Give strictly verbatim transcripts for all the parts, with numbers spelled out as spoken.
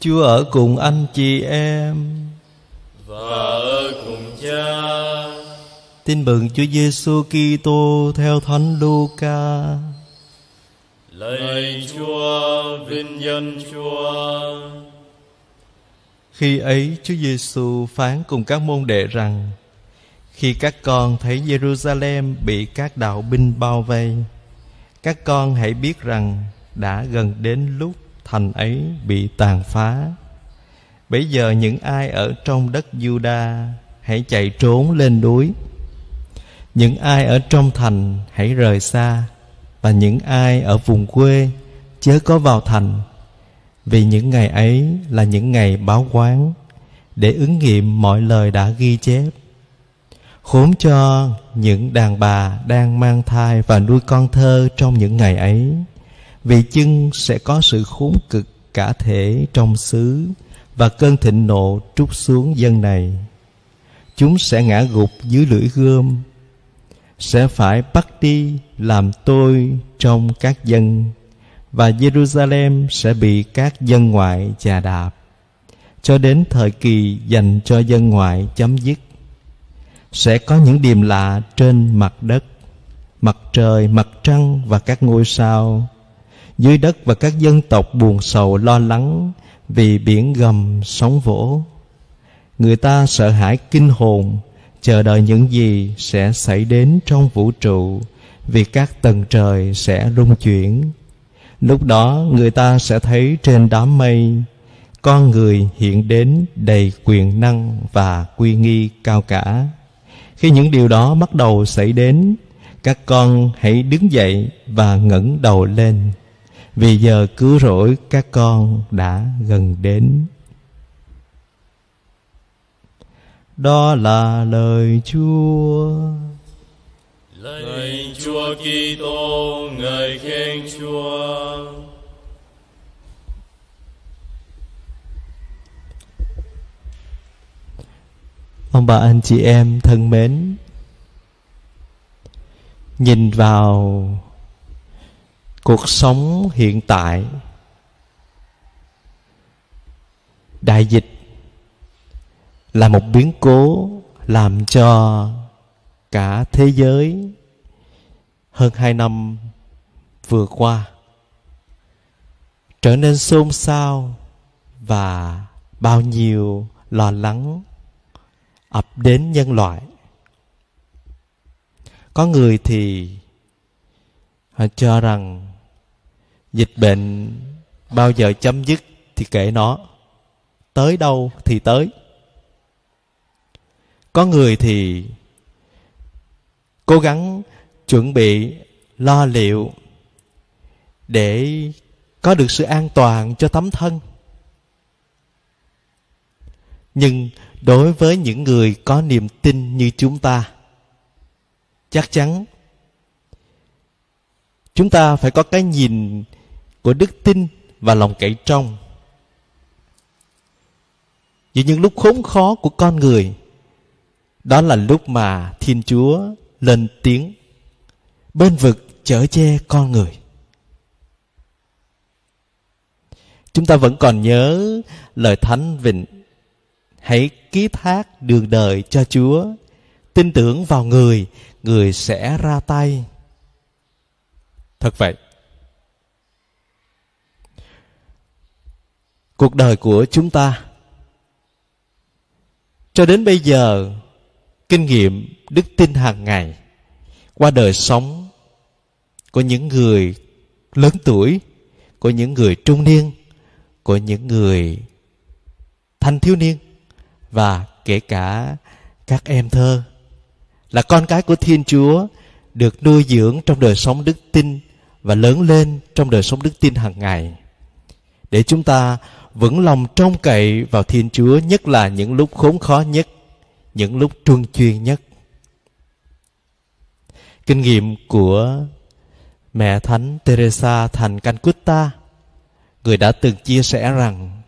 Chúa ở cùng anh chị em và ở cùng cha. Tin mừng Chúa Giêsu Kitô theo Thánh Luca. Lạy Chúa, vinh danh Chúa. Khi ấy Chúa Giêsu phán cùng các môn đệ rằng: khi các con thấy Jerusalem bị các đạo binh bao vây, các con hãy biết rằng đã gần đến lúc thành ấy bị tàn phá. Bấy giờ những ai ở trong đất Giu-đa hãy chạy trốn lên núi, những ai ở trong thành hãy rời xa, và những ai ở vùng quê chớ có vào thành, vì những ngày ấy là những ngày báo oán, để ứng nghiệm mọi lời đã ghi chép. Khốn cho những đàn bà đang mang thai và nuôi con thơ trong những ngày ấy, vì chưng sẽ có sự khốn cực cả thể trong xứ, và cơn thịnh nộ trút xuống dân này. Chúng sẽ ngã gục dưới lưỡi gươm, sẽ phải bắt đi làm tôi trong các dân, và Jerusalem sẽ bị các dân ngoại chà đạp, cho đến thời kỳ dành cho dân ngoại chấm dứt. Sẽ có những điềm lạ trên mặt đất, mặt trời, mặt trăng và các ngôi sao, dưới đất, và các dân tộc buồn sầu lo lắng vì biển gầm sóng vỗ. Người ta sợ hãi kinh hồn, chờ đợi những gì sẽ xảy đến trong vũ trụ, vì các tầng trời sẽ rung chuyển. Lúc đó người ta sẽ thấy trên đám mây con người hiện đến đầy quyền năng và uy nghi cao cả. Khi những điều đó bắt đầu xảy đến, các con hãy đứng dậy và ngẩng đầu lên, vì giờ cứu rỗi các con đã gần đến. Đó là lời Chúa. Lạy Chúa Kitô, ngợi khen Chúa. Ông bà anh chị em thân mến, nhìn vào cuộc sống hiện tại, đại dịch là một biến cố làm cho cả thế giới hơn hai năm vừa qua trở nên xôn xao, và bao nhiêu lo lắng ập đến nhân loại. Có người thì họ cho rằng dịch bệnh bao giờ chấm dứt thì kệ nó, tới đâu thì tới. Có người thì cố gắng chuẩn bị lo liệu để có được sự an toàn cho tấm thân. Nhưng đối với những người có niềm tin như chúng ta, chắc chắn chúng ta phải có cái nhìn của đức tin và lòng cậy trông. Vì những lúc khốn khó của con người, đó là lúc mà Thiên Chúa lên tiếng bên vực chở che con người. Chúng ta vẫn còn nhớ lời Thánh Vịnh: hãy ký thác đường đời cho Chúa, tin tưởng vào người, người sẽ ra tay. Thật vậy, cuộc đời của chúng ta cho đến bây giờ, kinh nghiệm đức tin hàng ngày qua đời sống của những người lớn tuổi, của những người trung niên, của những người thanh thiếu niên, và kể cả các em thơ là con cái của Thiên Chúa, được nuôi dưỡng trong đời sống đức tin và lớn lên trong đời sống đức tin hàng ngày, để chúng ta vững lòng trông cậy vào Thiên Chúa, nhất là những lúc khốn khó nhất, những lúc truân chuyên nhất. Kinh nghiệm của mẹ Thánh Teresa thành Calcutta, người đã từng chia sẻ rằng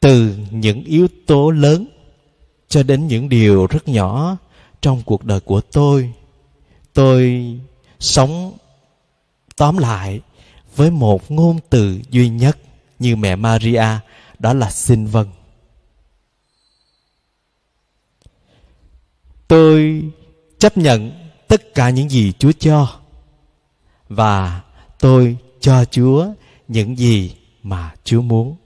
từ những yếu tố lớn cho đến những điều rất nhỏ trong cuộc đời của tôi, tôi sống tóm lại với một ngôn từ duy nhất, như mẹ Maria, đó là xin vâng. Tôi chấp nhận tất cả những gì Chúa cho, và tôi cho Chúa những gì mà Chúa muốn.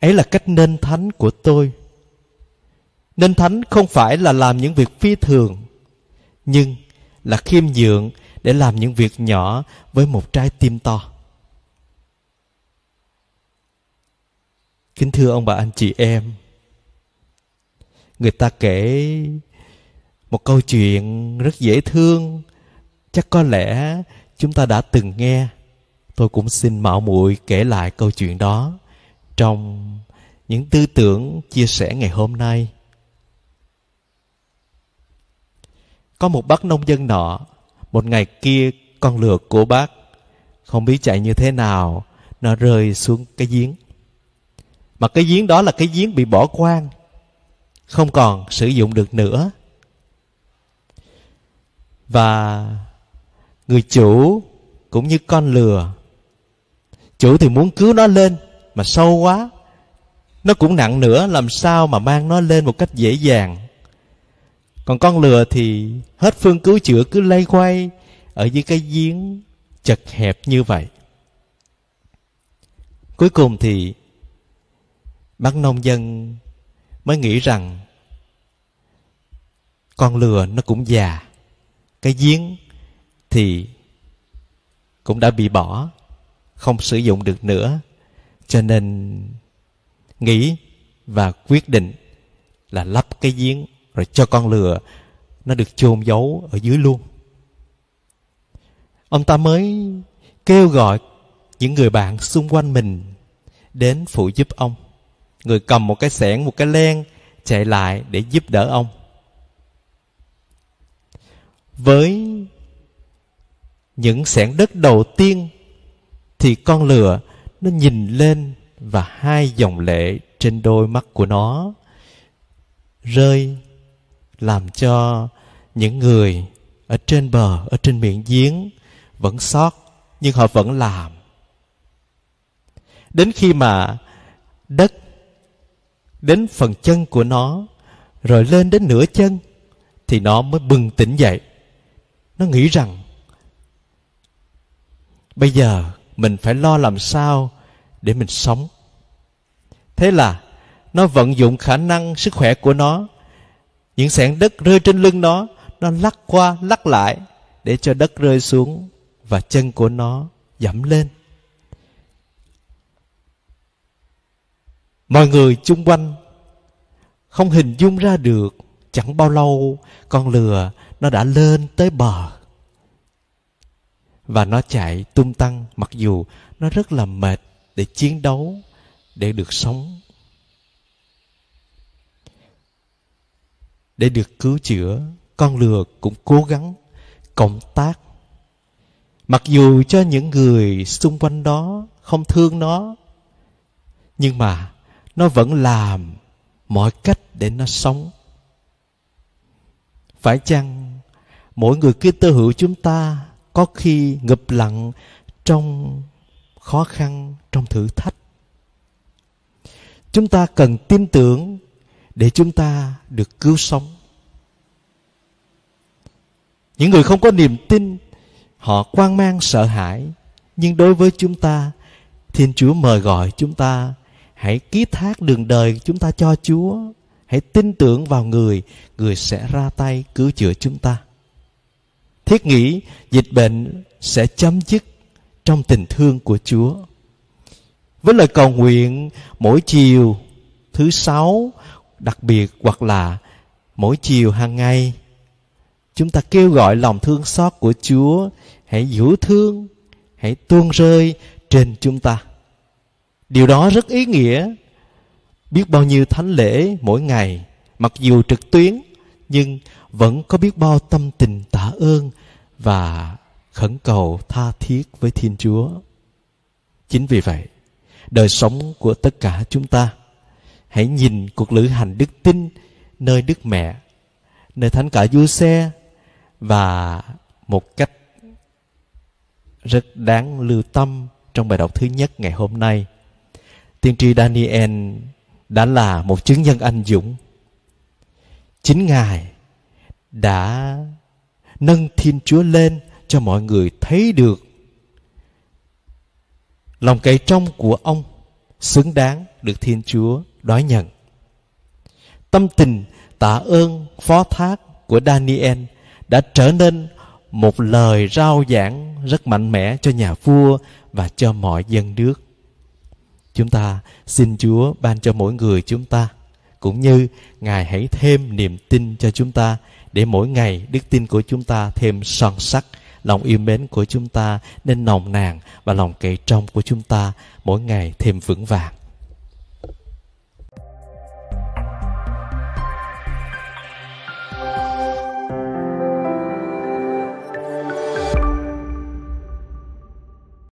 Ấy là cách nên thánh của tôi. Nên thánh không phải là làm những việc phi thường, nhưng là khiêm nhượng để làm những việc nhỏ với một trái tim to. Kính thưa ông bà anh chị em, người ta kể một câu chuyện rất dễ thương, chắc có lẽ chúng ta đã từng nghe. Tôi cũng xin mạo muội kể lại câu chuyện đó trong những tư tưởng chia sẻ ngày hôm nay. Có một bác nông dân nọ, một ngày kia con lừa của bác không biết chạy như thế nào, nó rơi xuống cái giếng. Mà cái giếng đó là cái giếng bị bỏ hoang, không còn sử dụng được nữa. Và người chủ cũng như con lừa, chủ thì muốn cứu nó lên mà sâu quá, nó cũng nặng nữa, làm sao mà mang nó lên một cách dễ dàng. Còn con lừa thì hết phương cứu chữa, cứ lay quay ở dưới cái giếng chật hẹp như vậy. Cuối cùng thì bác nông dân mới nghĩ rằng con lừa nó cũng già, cái giếng thì cũng đã bị bỏ, không sử dụng được nữa, cho nên nghĩ và quyết định là lấp cái giếng rồi cho con lừa nó được chôn giấu ở dưới luôn. Ông ta mới kêu gọi những người bạn xung quanh mình đến phụ giúp ông. Người cầm một cái xẻng, một cái len chạy lại để giúp đỡ ông. Với những xẻng đất đầu tiên thì con lừa nó nhìn lên và hai dòng lệ trên đôi mắt của nó rơi, làm cho những người ở trên bờ, ở trên miệng giếng vẫn sót, nhưng họ vẫn làm. Đến khi mà đất đến phần chân của nó, rồi lên đến nửa chân, thì nó mới bừng tỉnh dậy. Nó nghĩ rằng bây giờ mình phải lo làm sao để mình sống. Thế là nó vận dụng khả năng sức khỏe của nó. Những xẻng đất rơi trên lưng nó, nó lắc qua lắc lại để cho đất rơi xuống và chân của nó dẫm lên. Mọi người chung quanh không hình dung ra được chẳng bao lâu con lừa nó đã lên tới bờ. Và nó chạy tung tăng, mặc dù nó rất là mệt để chiến đấu, để được sống, để được cứu chữa. Con lừa cũng cố gắng cộng tác, mặc dù cho những người xung quanh đó không thương nó, nhưng mà nó vẫn làm mọi cách để nó sống. Phải chăng mỗi người Kitô hữu chúng ta có khi ngụp lặn trong khó khăn, trong thử thách? Chúng ta cần tin tưởng để chúng ta được cứu sống. Những người không có niềm tin, họ hoang mang sợ hãi, nhưng đối với chúng ta, Thiên Chúa mời gọi chúng ta hãy ký thác đường đời chúng ta cho Chúa, hãy tin tưởng vào Người, Người sẽ ra tay cứu chữa chúng ta. Thiết nghĩ dịch bệnh sẽ chấm dứt trong tình thương của Chúa. Với lời cầu nguyện mỗi chiều thứ Sáu đặc biệt, hoặc là mỗi chiều hàng ngày, chúng ta kêu gọi lòng thương xót của Chúa hãy dửu thương, hãy tuôn rơi trên chúng ta. Điều đó rất ý nghĩa. Biết bao nhiêu thánh lễ mỗi ngày, mặc dù trực tuyến, nhưng vẫn có biết bao tâm tình tạ ơn và khẩn cầu tha thiết với Thiên Chúa. Chính vì vậy, đời sống của tất cả chúng ta hãy nhìn cuộc lữ hành đức tin nơi Đức Mẹ, nơi Thánh Cả Giuse, và một cách rất đáng lưu tâm trong bài đọc thứ nhất ngày hôm nay. Tiên tri Daniel đã là một chứng nhân anh dũng. Chính Ngài đã nâng Thiên Chúa lên cho mọi người thấy được lòng cậy trong của ông xứng đáng được Thiên Chúa đón nhận. Tâm tình tạ ơn phó thác của Daniel đã trở nên một lời rao giảng rất mạnh mẽ cho nhà vua và cho mọi dân nước. Chúng ta xin Chúa ban cho mỗi người chúng ta, cũng như Ngài hãy thêm niềm tin cho chúng ta, để mỗi ngày đức tin của chúng ta thêm son sắc, lòng yêu mến của chúng ta nên nồng nàn, và lòng cậy trông của chúng ta mỗi ngày thêm vững vàng.